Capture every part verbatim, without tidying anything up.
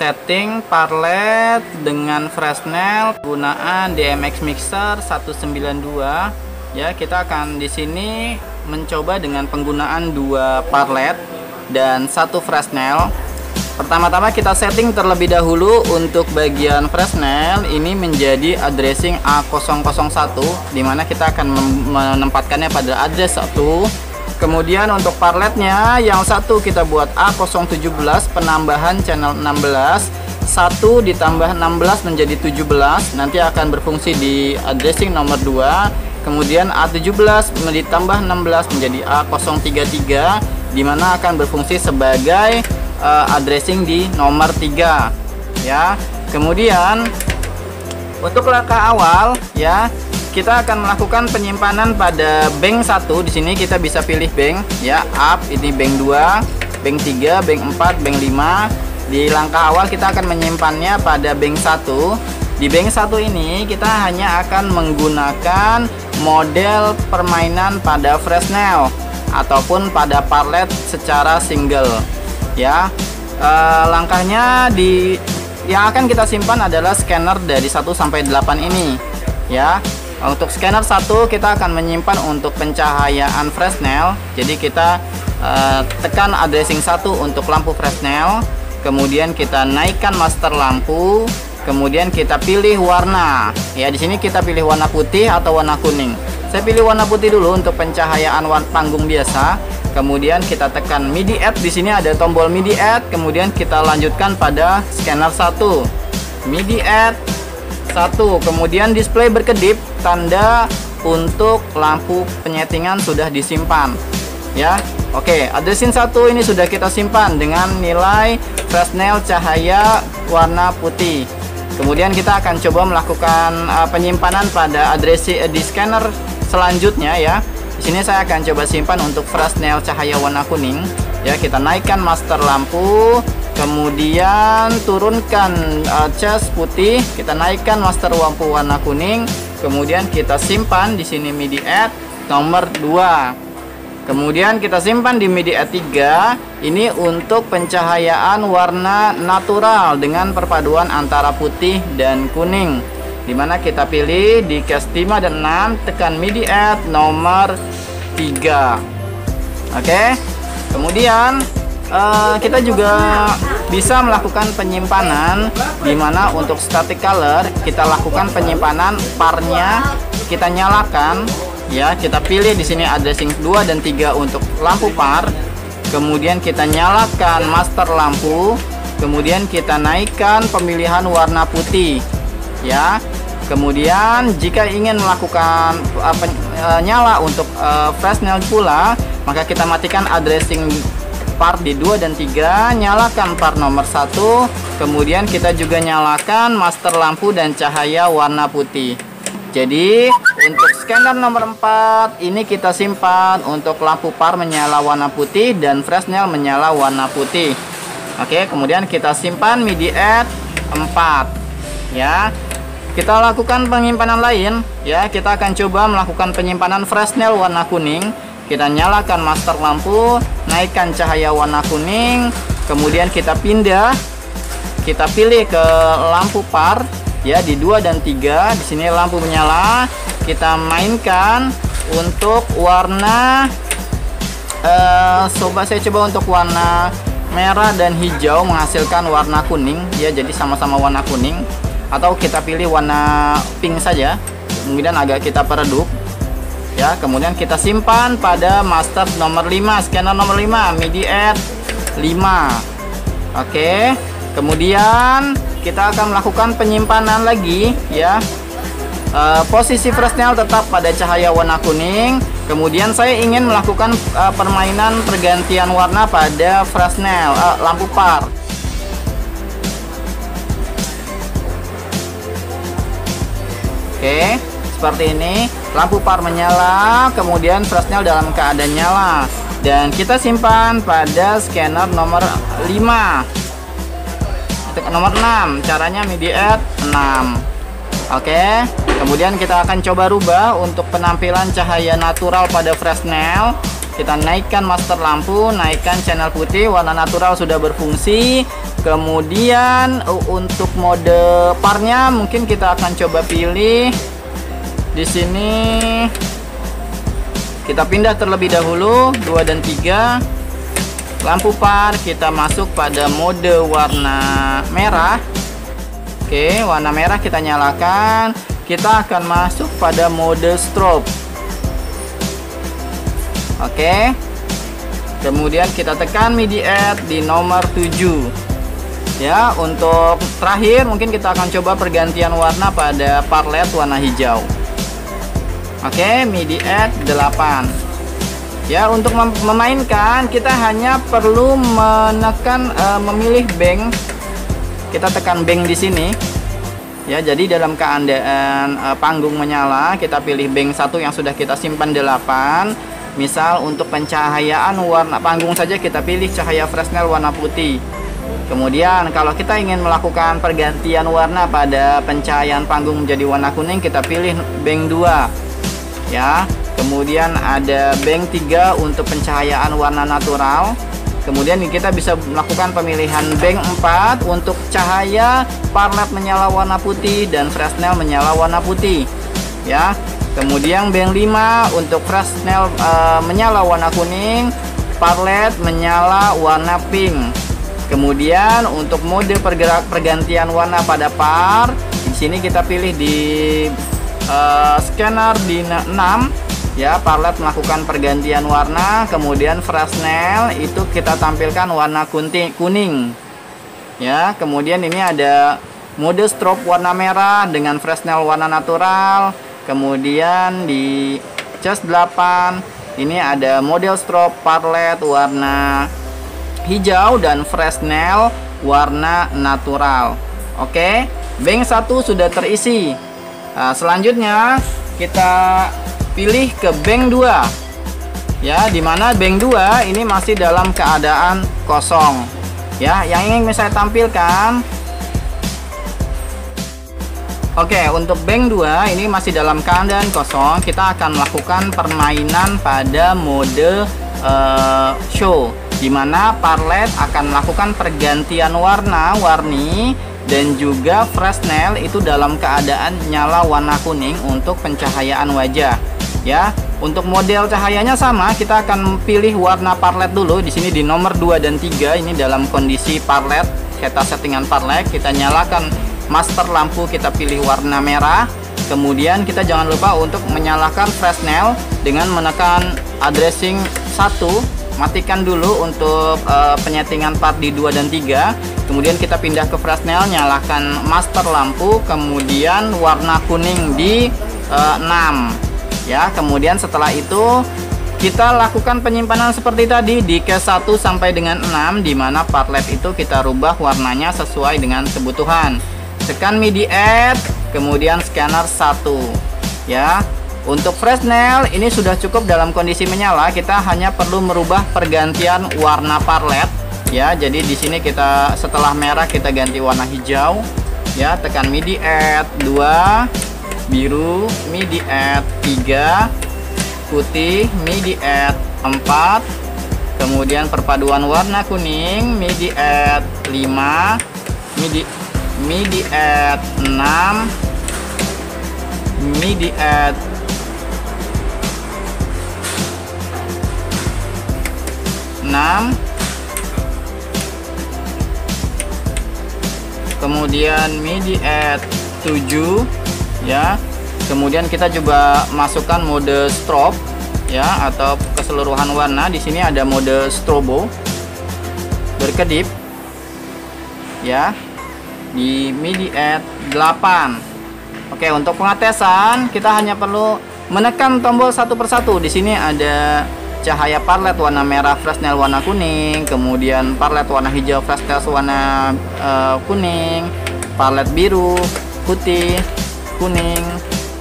setting parlet dengan Fresnel penggunaan D M X mixer seratus sembilan puluh dua. Ya, kita akan di sini mencoba dengan penggunaan dua parlet dan satu Fresnel. Pertama-tama kita setting terlebih dahulu untuk bagian Fresnel ini menjadi addressing A nol nol satu, dimana kita akan menempatkannya pada address satu. Kemudian untuk parletnya yang satu kita buat A nol satu tujuh penambahan channel enam belas, satu ditambah enam belas menjadi tujuh belas, nanti akan berfungsi di addressing nomor dua. Kemudian A tujuh belas ditambah enam belas menjadi A nol tiga tiga, dimana akan berfungsi sebagai uh, addressing di nomor tiga, ya. Kemudian untuk langkah awal, ya, kita akan melakukan penyimpanan pada bank satu. Di sini kita bisa pilih bank, ya, up, ini bank dua, bank tiga, bank empat, bank lima. Di langkah awal kita akan menyimpannya pada bank satu. Di bank satu ini kita hanya akan menggunakan model permainan pada Fresnel ataupun pada parlet secara single, ya. E, langkahnya di yang akan kita simpan adalah scanner dari satu sampai delapan ini, ya. Untuk scanner satu kita akan menyimpan untuk pencahayaan Fresnel. Jadi kita uh, tekan addressing satu untuk lampu Fresnel. Kemudian kita naikkan master lampu. Kemudian kita pilih warna. Ya, di sini kita pilih warna putih atau warna kuning. Saya pilih warna putih dulu untuk pencahayaan warna panggung biasa. Kemudian kita tekan MIDI add. Di sini ada tombol MIDI add. Kemudian kita lanjutkan pada scanner satu. MIDI add satu, kemudian display berkedip, tanda untuk lampu penyetingan sudah disimpan, ya. Oke, addressing satu ini sudah kita simpan dengan nilai Fresnel cahaya warna putih. Kemudian kita akan coba melakukan uh, penyimpanan pada addressing uh, di scanner selanjutnya, ya. Di sini saya akan coba simpan untuk Fresnel cahaya warna kuning, ya. Kita naikkan master lampu. Kemudian turunkan uh, cas putih, kita naikkan master lampu warna kuning, kemudian kita simpan di sini MIDI add nomor dua. Kemudian kita simpan di MIDI add tiga. Ini untuk pencahayaan warna natural dengan perpaduan antara putih dan kuning. Dimana kita pilih di cas lima dan enam, tekan MIDI add nomor tiga. Oke. Kemudian Uh, kita juga bisa melakukan penyimpanan, dimana untuk static color kita lakukan penyimpanan parnya, kita nyalakan, ya. Kita pilih di sini addressing dua dan tiga untuk lampu par. Kemudian kita nyalakan master lampu. Kemudian kita naikkan pemilihan warna putih, ya. Kemudian jika ingin melakukan uh, pen, uh, nyala untuk uh, Fresnel pula, maka kita matikan addressing par di dua dan tiga, nyalakan par nomor satu, kemudian kita juga nyalakan master lampu dan cahaya warna putih. Jadi untuk scanner nomor empat ini kita simpan untuk lampu par menyala warna putih dan Fresnel menyala warna putih. Oke, kemudian kita simpan MIDI add empat, ya. Kita lakukan penyimpanan lain, ya. Kita akan coba melakukan penyimpanan Fresnel warna kuning. Kita nyalakan master lampu, naikkan cahaya warna kuning, kemudian kita pindah, kita pilih ke lampu par, ya, di dua dan tiga. Di sini lampu menyala, kita mainkan untuk warna eh, sobat saya coba untuk warna merah dan hijau menghasilkan warna kuning, ya. Jadi sama-sama warna kuning, atau kita pilih warna pink saja, kemudian agak kita peredup, ya. Kemudian kita simpan pada master nomor lima, scanner nomor lima, MIDI add lima. Oke, kemudian kita akan melakukan penyimpanan lagi, ya. E, posisi Fresnel tetap pada cahaya warna kuning. Kemudian saya ingin melakukan e, permainan pergantian warna pada Fresnel e, lampu par. Oke, seperti ini, lampu par menyala, kemudian Fresnel dalam keadaan nyala, dan kita simpan pada scanner nomor lima, nomor enam, caranya MIDI add enam. Oke, kemudian kita akan coba rubah untuk penampilan cahaya natural pada Fresnel. Kita naikkan master lampu, naikkan channel putih, warna natural sudah berfungsi. Kemudian untuk mode parnya mungkin kita akan coba pilih di sini. Kita pindah terlebih dahulu dua dan tiga. Lampu par kita masuk pada mode warna merah. Oke, warna merah kita nyalakan. Kita akan masuk pada mode strobe. Oke. Kemudian kita tekan MIDI add di nomor tujuh. Ya, untuk terakhir mungkin kita akan coba pergantian warna pada parlet warna hijau. Oke, MIDI add delapan. Ya, untuk mem memainkan kita hanya perlu menekan e, memilih bank. Kita tekan bank di sini. Ya, jadi dalam keandaan e, panggung menyala, kita pilih bank satu yang sudah kita simpan delapan. Misal untuk pencahayaan warna panggung saja kita pilih cahaya Fresnel warna putih. Kemudian kalau kita ingin melakukan pergantian warna pada pencahayaan panggung menjadi warna kuning, kita pilih bank dua. Ya. Kemudian ada bank tiga untuk pencahayaan warna natural. Kemudian kita bisa melakukan pemilihan bank empat untuk cahaya parlet menyala warna putih dan Fresnel menyala warna putih. Ya. Kemudian bank lima untuk Fresnel e, menyala warna kuning, parlet menyala warna pink. Kemudian untuk mode pergerak pergantian warna pada par, di sini kita pilih di e, scanner di enam. Ya, parlet melakukan pergantian warna, kemudian Fresnel itu kita tampilkan warna kuning. Ya, kemudian ini ada mode strobe warna merah dengan Fresnel warna natural. Kemudian di cas delapan ini ada mode strobe parlet warna hijau dan Fresnel warna natural. Oke, bank satu sudah terisi. Nah, selanjutnya kita pilih ke bank dua, ya, dimana bank dua ini masih dalam keadaan kosong, ya, yang ingin saya tampilkan. Oke, untuk bank dua ini masih dalam keadaan kosong, kita akan melakukan permainan pada mode uh, show, dimana parlet akan melakukan pergantian warna-warni dan juga Fresnel itu dalam keadaan nyala warna kuning untuk pencahayaan wajah. Ya, untuk model cahayanya sama, kita akan pilih warna parlet dulu di sini di nomor dua dan tiga. Ini dalam kondisi parlet, kita settingan parlet, kita nyalakan master lampu, kita pilih warna merah. Kemudian kita jangan lupa untuk menyalakan Fresnel dengan menekan addressing satu, matikan dulu untuk uh, penyetingan part di dua dan tiga. Kemudian kita pindah ke Fresnel, nyalakan master lampu, kemudian warna kuning di uh, enam. Ya, kemudian setelah itu kita lakukan penyimpanan seperti tadi di case satu sampai dengan enam, di mana parlet itu kita rubah warnanya sesuai dengan kebutuhan. Tekan MIDI add, kemudian scanner satu. Ya, untuk Fresnel ini sudah cukup dalam kondisi menyala, kita hanya perlu merubah pergantian warna parlet. Ya, jadi di sini kita setelah merah kita ganti warna hijau. Ya, tekan MIDI add dua, biru MIDI add tiga, putih MIDI add empat, kemudian perpaduan warna kuning MIDI add lima, MIDI MIDI add enam, MIDI add enam, kemudian MIDI add tujuh. Ya, kemudian kita coba masukkan mode strobe, ya, atau keseluruhan warna. Di sini ada mode strobo berkedip, ya, di MIDI add delapan. Oke, untuk pengetesan kita hanya perlu menekan tombol satu persatu. Di sini ada cahaya parlet warna merah, Fresnel warna kuning, kemudian parlet warna hijau, Fresnel warna uh, kuning, parlet biru, putih, kuning,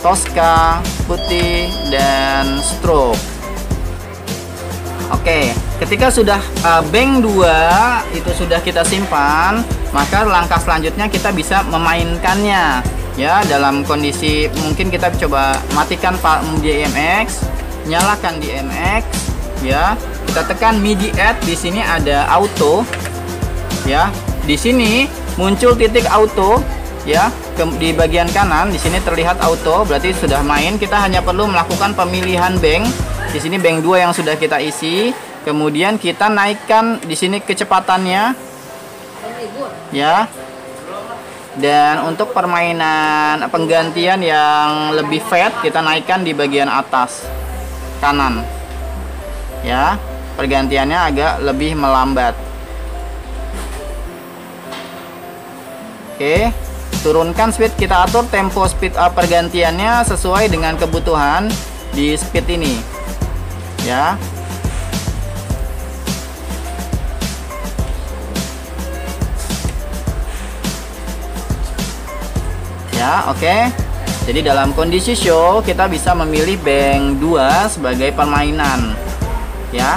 Tosca, putih, dan strobe. Oke, ketika sudah uh, bank dua itu sudah kita simpan, maka langkah selanjutnya kita bisa memainkannya. Ya, dalam kondisi mungkin kita coba matikan D M X, nyalakan D M X, ya. Kita tekan MIDI add, di sini ada auto. Ya, Di sini muncul titik auto ya, ke, di bagian kanan di sini terlihat auto, berarti sudah main. Kita hanya perlu melakukan pemilihan bank. Di sini bank dua yang sudah kita isi, kemudian kita naikkan di sini kecepatannya ya. Dan untuk permainan penggantian yang lebih fat kita naikkan di bagian atas kanan ya, pergantiannya agak lebih melambat. Oke, turunkan speed, kita atur tempo speed up pergantiannya sesuai dengan kebutuhan di speed ini ya. Ya, oke. Jadi dalam kondisi show kita bisa memilih bank dua sebagai permainan ya.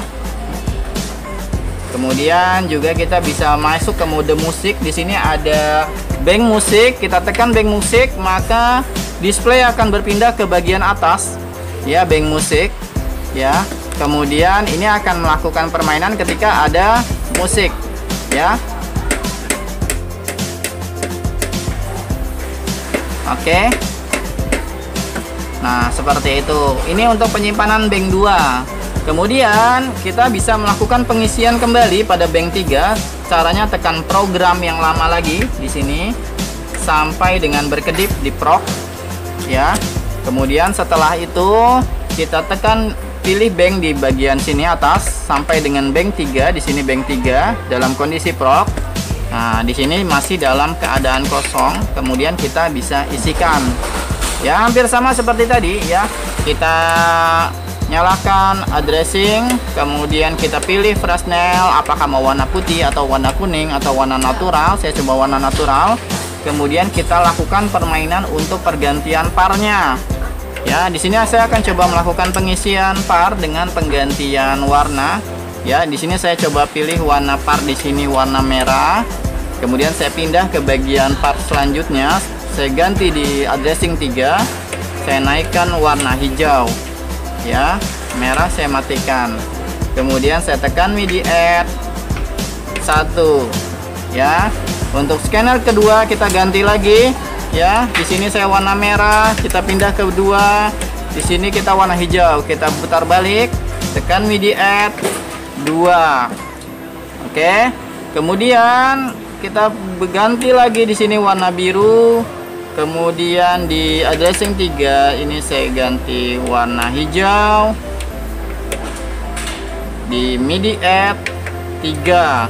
Kemudian juga kita bisa masuk ke mode musik. Di sini ada bank musik, kita tekan bank musik maka display akan berpindah ke bagian atas ya, bank musik ya. Kemudian ini akan melakukan permainan ketika ada musik ya. Oke. Nah, seperti itu. Ini untuk penyimpanan bank dua. Kemudian kita bisa melakukan pengisian kembali pada bank tiga. Caranya tekan program yang lama lagi di sini sampai dengan berkedip di proc ya. Kemudian setelah itu kita tekan pilih bank di bagian sini atas sampai dengan bank tiga. Di sini bank tiga dalam kondisi proc. Nah, di sini masih dalam keadaan kosong. Kemudian kita bisa isikan. Ya, hampir sama seperti tadi ya. Kita nyalakan addressing, kemudian kita pilih Fresnel, apakah mau warna putih atau warna kuning atau warna natural. Saya coba warna natural. Kemudian kita lakukan permainan untuk pergantian parnya ya. Di sini saya akan coba melakukan pengisian par dengan penggantian warna ya. Di sini saya coba pilih warna par, di sini warna merah. Kemudian saya pindah ke bagian par selanjutnya, saya ganti di addressing tiga, saya naikkan warna hijau ya, merah saya matikan. Kemudian saya tekan MIDI add satu ya. Untuk scanner kedua kita ganti lagi ya. Di sini saya warna merah, kita pindah ke dua. Di sini kita warna hijau, kita putar balik, tekan MIDI add dua. Oke. Kemudian kita berganti lagi, di sini warna biru. Kemudian di addressing tiga ini saya ganti warna hijau. Di MIDI add tiga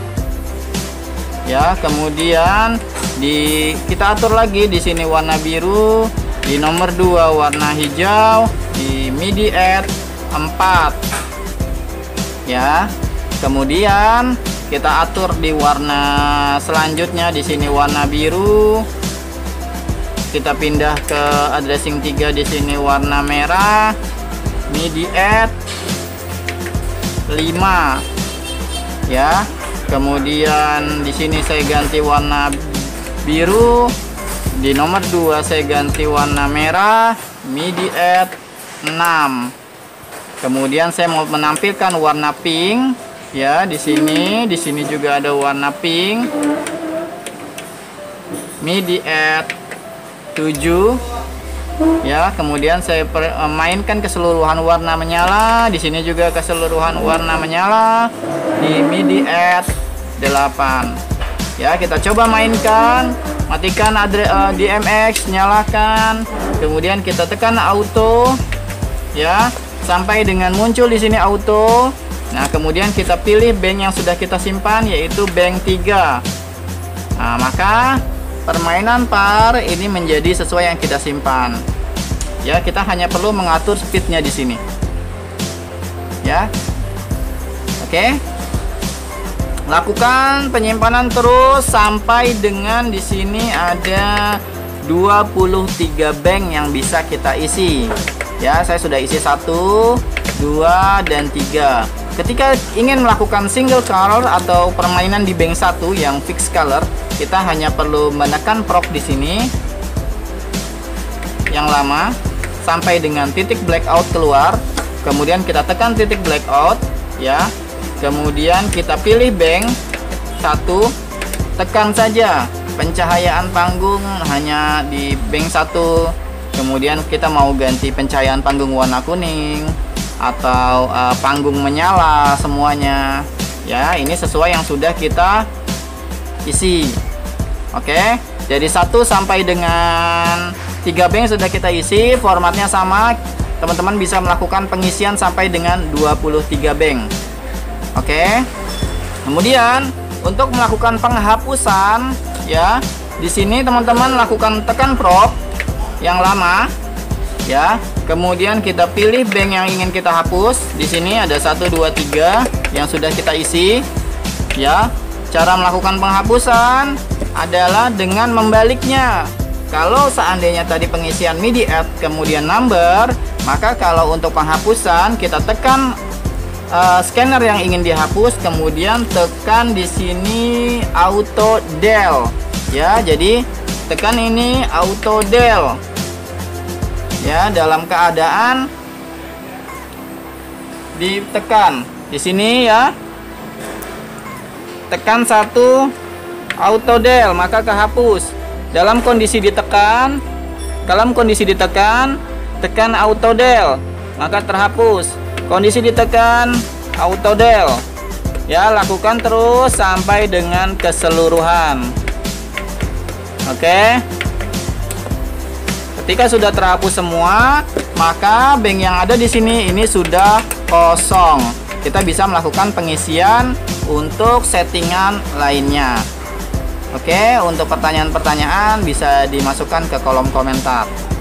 ya. Kemudian di kita atur lagi, di sini warna biru, di nomor dua warna hijau, di MIDI add empat ya. Kemudian kita atur di warna selanjutnya, di sini warna biru. Kita pindah ke addressing tiga, di sini warna merah, MIDI add lima ya. Kemudian di sini saya ganti warna biru, di nomor dua saya ganti warna merah, MIDI add enam. Kemudian saya mau menampilkan warna pink ya, di sini, di sini juga ada warna pink, MIDI add tujuh ya. Kemudian saya mainkan keseluruhan warna menyala, di sini juga keseluruhan warna menyala, di MIDI add delapan ya. Kita coba mainkan, matikan uh, D M X, nyalakan, kemudian kita tekan auto ya sampai dengan muncul di sini auto. Nah, kemudian kita pilih bank yang sudah kita simpan yaitu bank tiga. Nah, maka permainan par ini menjadi sesuai yang kita simpan. Ya, kita hanya perlu mengatur speednya di sini. Ya. Oke. Lakukan penyimpanan terus sampai dengan di sini ada dua puluh tiga bank yang bisa kita isi. Ya, saya sudah isi satu, dua, dan tiga. Ketika ingin melakukan single color atau permainan di bank satu yang fixed color, kita hanya perlu menekan proc di sini yang lama sampai dengan titik blackout keluar. Kemudian kita tekan titik blackout ya. Kemudian kita pilih bank satu tekan saja. Pencahayaan panggung hanya di bank satu. Kemudian kita mau ganti pencahayaan panggung warna kuning atau uh, panggung menyala semuanya. Ya, ini sesuai yang sudah kita isi. Oke, jadi satu sampai dengan tiga bank sudah kita isi, formatnya sama. Teman-teman bisa melakukan pengisian sampai dengan dua puluh tiga bank. Oke. Kemudian untuk melakukan penghapusan ya, di sini teman-teman lakukan tekan prop yang lama ya. Kemudian kita pilih bank yang ingin kita hapus. Di sini ada satu dua tiga yang sudah kita isi ya. Cara melakukan penghapusan adalah dengan membaliknya. Kalau seandainya tadi pengisian MIDI add kemudian number, maka kalau untuk penghapusan kita tekan uh, scanner yang ingin dihapus, kemudian tekan di sini auto del ya. Jadi tekan ini auto del ya, dalam keadaan ditekan di sini ya, tekan satu auto del maka kehapus. Dalam kondisi ditekan, dalam kondisi ditekan, tekan auto del, maka terhapus. Kondisi ditekan, auto del. Ya, lakukan terus sampai dengan keseluruhan. Oke. Ketika sudah terhapus semua, maka bank yang ada di sini ini sudah kosong. Kita bisa melakukan pengisian untuk settingan lainnya. Oke, untuk pertanyaan-pertanyaan bisa dimasukkan ke kolom komentar.